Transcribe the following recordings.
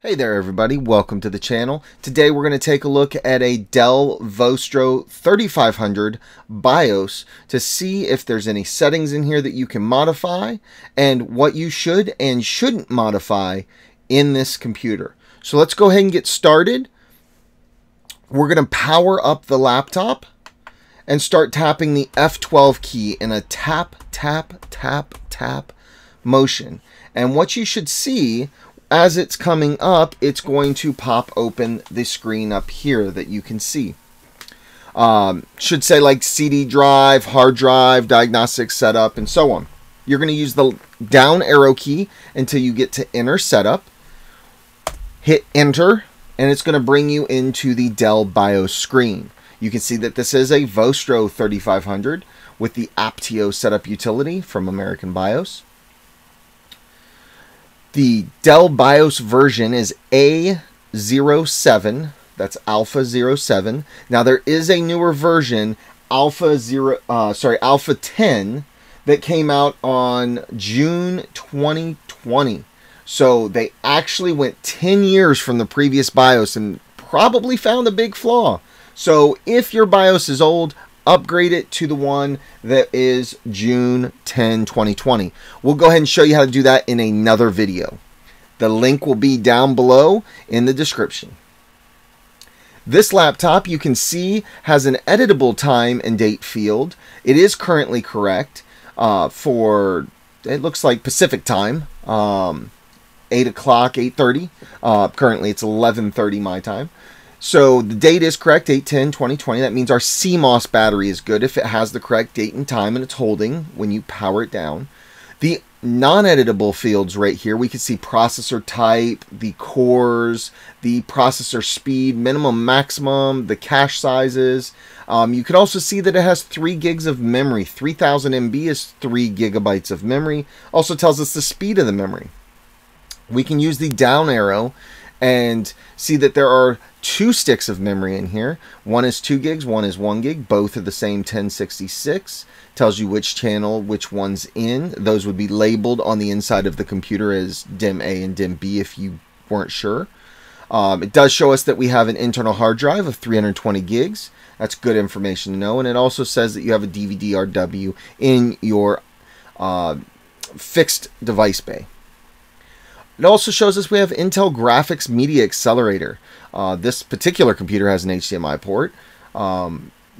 Hey there everybody, welcome to the channel. Today we're going to take a look at a Dell Vostro 3500 BIOS to see if there's any settings in here that you can modify and what you should and shouldn't modify in this computer. So let's go ahead and get started. We're going to power up the laptop and start tapping the F12 key in a tap, tap, tap, tap motion. And what you should see as it's coming up, it's going to pop open the screen up here that you can see. Should say like CD drive, hard drive, diagnostic setup, and so on. You're going to use the down arrow key until you get to enter setup. Hit enter, and it's going to bring you into the Dell BIOS screen. You can see that this is a Vostro 3500 with the Aptio setup utility from American BIOS. The Dell BIOS version is A07, that's Alpha 07. Now there is a newer version, Alpha 10, that came out on June 2020. So they actually went 10 years from the previous BIOS and probably found a big flaw. So if your BIOS is old, upgrade it to the one that is June 10, 2020. We'll go ahead and show you how to do that in another video. The link will be down below in the description. This laptop, you can see, has an editable time and date field. It is currently correct for, it looks like Pacific time, 8 o'clock, 8:30. Currently it's 11:30 my time. So the date is correct, 8/10/2020. That means our CMOS battery is good if it has the correct date and time and it's holding when you power it down. The non-editable fields right here, we can see processor type, the cores, the processor speed, minimum, maximum, the cache sizes. You can also see that it has 3 gigs of memory. 3000 MB is 3 gigabytes of memory. Also tells us the speed of the memory. We can use the down arrow and see that there are 2 sticks of memory in here. One is 2 gigs, one is 1 gig. Both are the same 1066. Tells you which channel, which one's in. Those would be labeled on the inside of the computer as DIM A and DIM B if you weren't sure. It does show us that we have an internal hard drive of 320 gigs. That's good information to know. And it also says that you have a DVD RW in your fixed device bay. It also shows us we have Intel Graphics Media Accelerator. This particular computer has an HDMI port,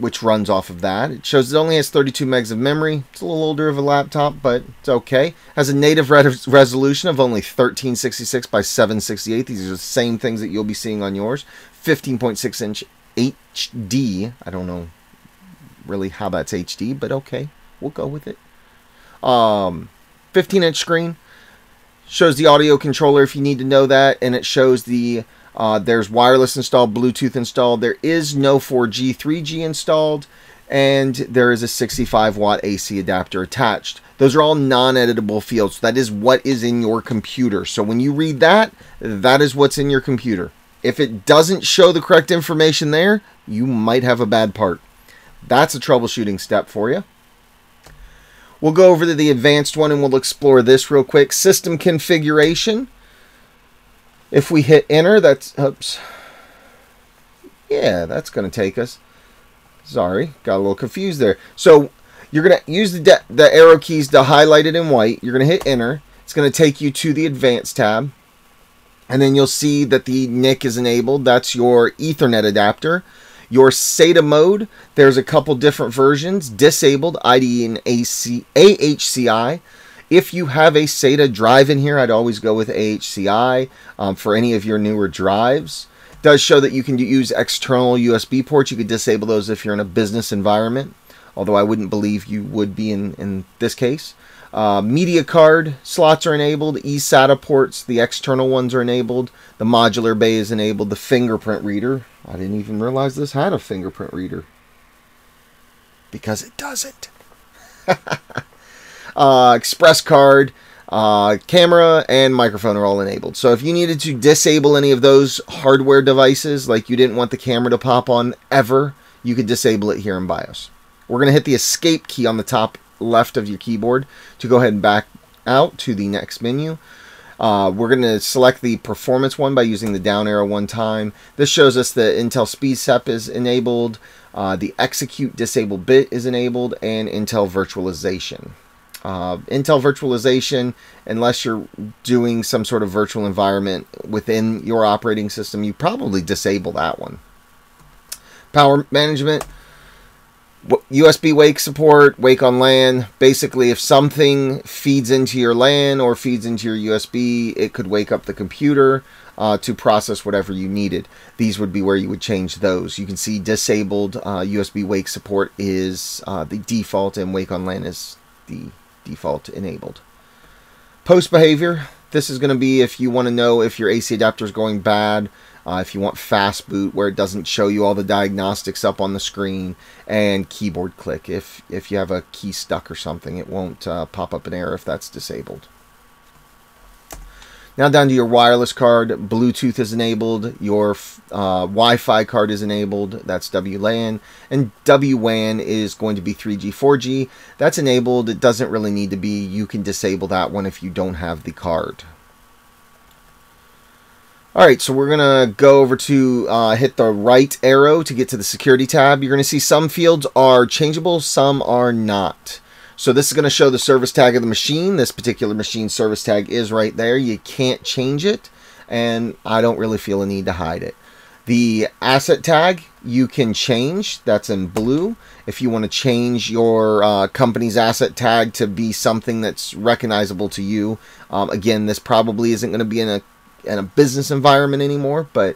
which runs off of that. It shows it only has 32 megs of memory. It's a little older of a laptop, but it's okay. Has a native resolution of only 1366 by 768. These are the same things that you'll be seeing on yours. 15.6 inch HD. I don't know really how that's HD, but okay, we'll go with it. 15 inch screen. Shows the audio controller if you need to know that, and it shows the there's wireless installed, Bluetooth installed. There is no 4G, 3G installed, and there is a 65 watt AC adapter attached. Those are all non-editable fields. That is what is in your computer. So when you read that, that is what's in your computer. If it doesn't show the correct information there, you might have a bad part. That's a troubleshooting step for you. We'll go over to the advanced one and we'll explore this real quick. System configuration. If we hit enter, that's, oops. Yeah, that's going to take us. Sorry, got a little confused there. So you're going to use the arrow keys to highlight it in white. You're going to hit enter. It's going to take you to the advanced tab. And then you'll see that the NIC is enabled. That's your Ethernet adapter. Your SATA mode, there's a couple different versions, disabled, IDE and AHCI. If you have a SATA drive in here, I'd always go with AHCI for any of your newer drives. Does show that you can use external USB ports. You could disable those if you're in a business environment, although I wouldn't believe you would be in this case. Media card slots are enabled, eSATA ports, the external ones are enabled, the modular bay is enabled, the fingerprint reader. I didn't even realize this had a fingerprint reader, because it doesn't. Express card, camera, and microphone are all enabled. So if you needed to disable any of those hardware devices, like you didn't want the camera to pop on ever, you could disable it here in BIOS. We're going to hit the escape key on the top left of your keyboard to go ahead and back out to the next menu. We're going to select the performance one by using the down arrow one time. This shows us that Intel Speed Step is enabled, the Execute Disable bit is enabled, and Intel Virtualization. Intel virtualization, unless you're doing some sort of virtual environment within your operating system, you probably disable that one. Power management, USB wake support, wake on LAN. Basically, if something feeds into your LAN or feeds into your USB, it could wake up the computer to process whatever you needed. These would be where you would change those. You can see disabled USB wake support is the default, and wake on LAN is the default enabled. Post behavior, this is going to be if you want to know if your AC adapter is going bad, if you want fast boot where it doesn't show you all the diagnostics up on the screen, and keyboard click. If you have a key stuck or something, it won't pop up an error if that's disabled. Now down to your wireless card, Bluetooth is enabled, your Wi-Fi card is enabled, that's WLAN, and WWAN is going to be 3G, 4G. That's enabled, it doesn't really need to be, you can disable that one if you don't have the card. Alright, so we're going to go over to hit the right arrow to get to the security tab. You're going to see some fields are changeable, some are not. So this is going to show the service tag of the machine. This particular machine's service tag is right there. You can't change it, and I don't really feel a need to hide it. The asset tag you can change. That's in blue. If you want to change your company's asset tag to be something that's recognizable to you, again, this probably isn't going to be in a business environment anymore, but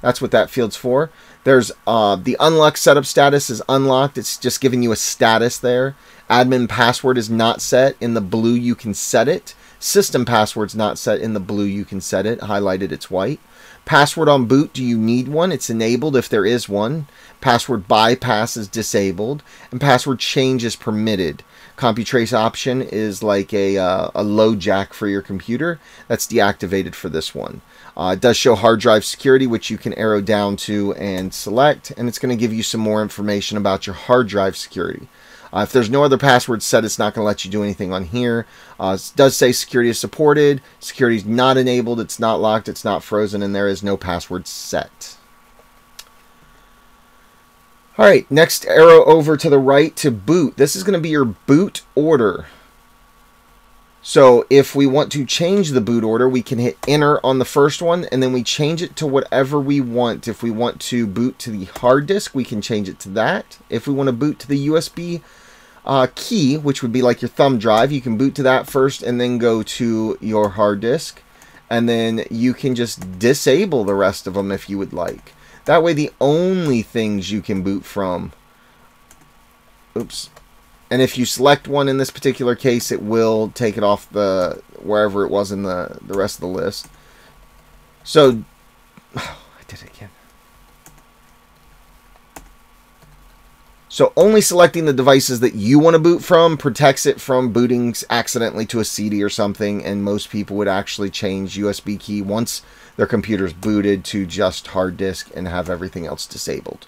that's what that field's for. There's the unlocked setup status is unlocked. It's just giving you a status there. Admin password is not set. In the blue, you can set it. System password's not set. In the blue, you can set it. Highlighted, it's white. Password on boot, do you need one? It's enabled if there is one. Password bypass is disabled. And password change is permitted. CompuTrace option is like a low jack for your computer. That's deactivated for this one. It does show hard drive security, which you can arrow down to and select. And it's going to give you some more information about your hard drive security. If there's no other password set, it's not going to let you do anything on here. It does say security is supported. Security is not enabled. It's not locked. It's not frozen. And there is no password set. All right, next arrow over to the right to boot. This is going to be your boot order. So if we want to change the boot order, we can hit enter on the first one, and then we change it to whatever we want. If we want to boot to the hard disk, we can change it to that. If we want to boot to the USB key, which would be like your thumb drive, you can boot to that first and then go to your hard disk. And then you can just disable the rest of them if you would like. That way the only things you can boot from, oops. And if you select one in this particular case, it will take it off the wherever it was in the rest of the list. So, oh, I did it again. So only selecting the devices that you want to boot from protects it from booting accidentally to a CD or something. And most people would actually change USB key once their computer's booted to just hard disk and have everything else disabled.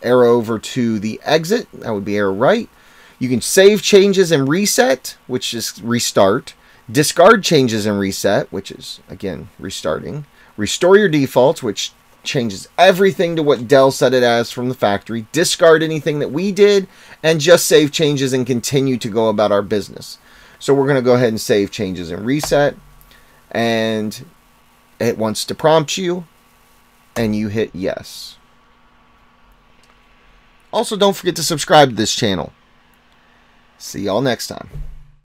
Arrow over to the exit, that would be arrow right. You can save changes and reset, which is restart. Discard changes and reset, which is, again, restarting. Restore your defaults, which changes everything to what Dell set it as from the factory. Discard anything that we did, and just save changes and continue to go about our business. So we're going to go ahead and save changes and reset. And it wants to prompt you, and you hit yes. Also, don't forget to subscribe to this channel. See y'all next time.